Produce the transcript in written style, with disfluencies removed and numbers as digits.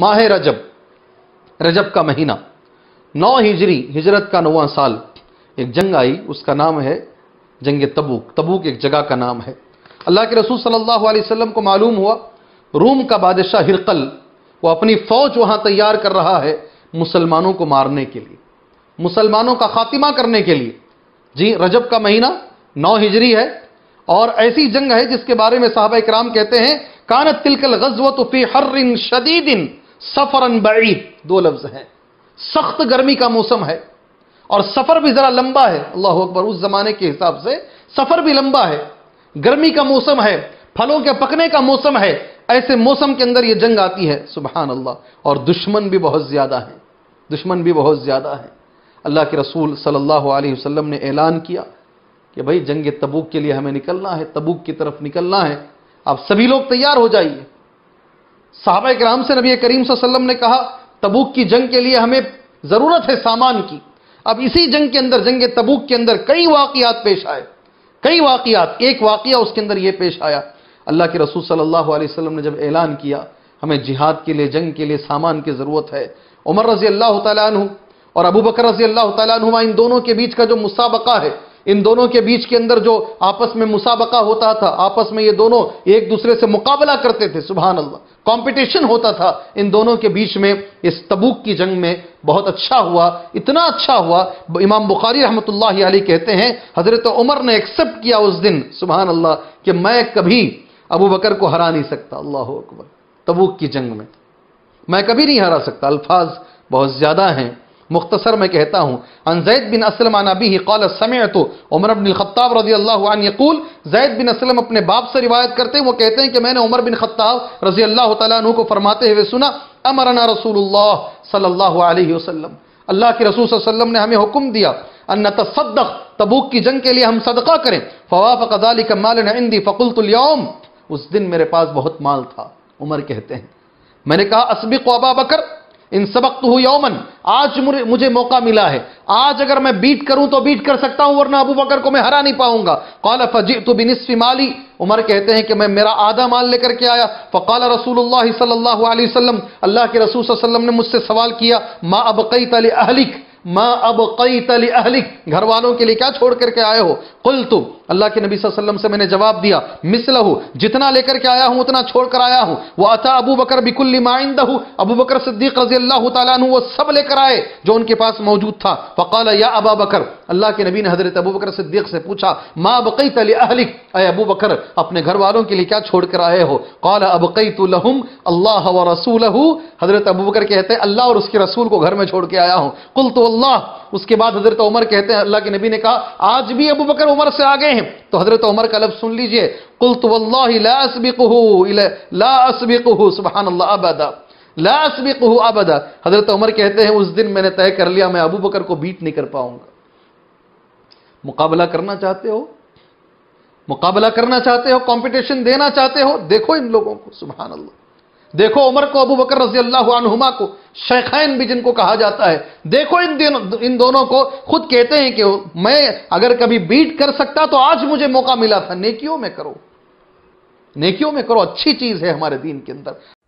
माह रजब, रजब का महीना, 9 हिजरी, हिजरत का 9वां साल, एक जंग आई, उसका नाम है जंग-ए-तबूक। तबूक एक जगह का नाम है। अल्लाह के रसूल सल्लल्लाहु अलैहि वसल्लम को मालूम हुआ, रूम का बादशाह हिरक्ल वो अपनी फौज वहां तैयार कर रहा है मुसलमानों को मारने के लिए, मुसलमानों का खात्मा करने के लिए। जी, रजब का महीना 9 हिजरी है और ऐसी जंग है जिसके बारे में सहाबा-ए-किराम कहते हैं, कानत तिलकल गज़वतु फी हर्रिन शदीदिन सफरन बईद। दो लफ्ज हैं, सख्त गर्मी का मौसम है और सफर भी जरा लंबा है। अल्लाह अकबर, उस जमाने के हिसाब से सफर भी लंबा है, गर्मी का मौसम है, फलों के पकने का मौसम है। ऐसे मौसम के अंदर यह जंग आती है, सुबहान अल्लाह। और दुश्मन भी बहुत ज्यादा है, दुश्मन भी बहुत ज्यादा है। अल्लाह के रसूल सल्लल्लाहु अलैहि वसल्लम ने ऐलान किया कि भाई जंग तबूक के लिए हमें निकलना है, तबूक की तरफ निकलना है, आप सभी लोग तैयार हो जाइए। सहाबा किराम से नबी करीम सल्लल्लाहु अलैहि वसल्लम ने कहा, तबूक की जंग के लिए हमें ज़रूरत है सामान की। अब इसी जंग के अंदर, जंग तबूक के अंदर कई वाक़ियात पेश आए, कई वाक़ियात। एक वाक़िया उसके अंदर ये पेश आया, अल्लाह के रसूल सल्लल्लाहु अलैहि वसल्लम ने जब ऐलान किया हमें जिहाद के लिए, जंग के लिए सामान की ज़रूरत है, उमर रज़ी अल्लाह तआला अन्हु और अबू बकर रज़ी अल्लाह तआला अन्हुमा, इन दोनों के बीच का जो मुसाबका है, इन दोनों के बीच के अंदर जो आपस में मुसाबका होता था, आपस में ये दोनों एक दूसरे से मुकाबला करते थे, सुभान अल्लाह, कंपटीशन होता था इन दोनों के बीच में। इस तबूक की जंग में बहुत अच्छा हुआ, इतना अच्छा हुआ, इमाम बुखारी रहमतुल्लाह अलैह कहते हैं, हजरत उमर ने एक्सेप्ट किया उस दिन, सुभान अल्लाह, कि मैं कभी अबू बकर को हरा नहीं सकता। अल्लाह अकबर, तबूक की जंग में मैं कभी नहीं हरा सकता। अल्फाज बहुत ज्यादा हैं, मुख्तसर मैं कहता हूं। अन ज़ैद बिन असलम अन अबीही क़ाल समिअतु उमर बिन खत्ताब रज़ियल्लाहु अन्हु यक़ूल। ज़ैद बिन असलम अपने बाप से रिवायत करते हैं, वो कहते हैं कि मैंने उमर बिन खत्ताब रज़ियल्लाहु तआला अन्हु को फरमाते हुए सुना, अमरना रसूलुल्लाह सल्लल्लाहु अलैहि वसल्लम, अल्लाह के रसूल सल्लल्लाहु अलैहि वसल्लम ने हमें हुक्म दिया, अन नतसद्दक़, तबूक की जंग के लिए हम सदका करें। फ़वाफ़क़ ज़ालिक मालन इंदी फ़क़ुल्तु अल-यौम, उस दिन मेरे पास बहुत माल था। उमर कहते हैं मैंने कहा, अस्बिक़ु अबा बकर इन सबक तो यौमन, आज मुझे मौका मिला है, आज अगर मैं बीट करूं तो बीट कर सकता हूं, वरना अबू बकर को मैं हरा नहीं पाऊंगा। क़ाल फ़जिअ्तु बिनिस्फ़ि माली, उमर कहते हैं कि मैं मेरा आधा माल लेकर के आया। फ़क़ाल रसूलुल्लाह सल्लल्लाहु अलैहि वसल्लम, अल्लाह के रसूल सल्लल्लाहु अलैहि वसल्लम ने मुझसे सवाल किया, मा अबक़ैत लि अहलिक, मा अबक़ैत लि अहलिक, घर वालों के लिए क्या छोड़ करके आए हो। क़ुल्तु, अल्लाह के नबी सल्लल्लाहु अलैहि वसल्लम से मैंने जवाब दिया, मिसलहु, जितना लेकर के आया हूं उतना छोड़कर आया हूं। वह अता अबू बकर बिकुल्लि मा इंदहु, अबू बकर सिद्दीक रज़ियल्लाहु तआला अन्हु वो सब लेकर आए जो उनके पास मौजूद था। फ़क़ाल या अबा बकर, अल्लाह के नबी ने हजरत अबू बकर सिद्दीक से पूछा, मा अबक़ैत लि अहलिक, ऐ अबू बकर अपने घर वालों के लिए क्या छोड़कर आए हो। क़ाल अबक़ैतु लहुम अल्लाह व रसूलहु, हजरत अबू बकर कहते हैं अल्लाह और उसके रसूल को घर में छोड़ के आया हूं। क़ुल्तु अल्लाह, उसके बाद हजरत उमर कहते हैं, अल्लाह के नबी ने कहा, आज भी अबू बकर उमर से आगे। तो हजरत उमर का लफ्ज़ सुन लीजिए, कुल्तु वल्लाहि ला अस्बिक़ुहु, सुबहानअल्लाह, अबदा, ला अस्बिक़ुहु अबदा। हजरत उमर कहते हैं उस दिन मैंने तय कर लिया मैं अबू बकर को बीट नहीं कर पाऊंगा। मुकाबला करना चाहते हो, मुकाबला करना चाहते हो, कंपटीशन देना चाहते हो, देखो इन लोगों को, सुबहानअल्लाह, देखो उमर को, अबू बकर रज़ियल्लाहु अन्हुमा को, शैखैन भी जिनको कहा जाता है, देखो इन दोनों को। खुद कहते हैं कि मैं अगर कभी बीट कर सकता तो आज मुझे मौका मिला था। नेकियों में करो, नेकियों में करो, अच्छी चीज है हमारे दीन के अंदर।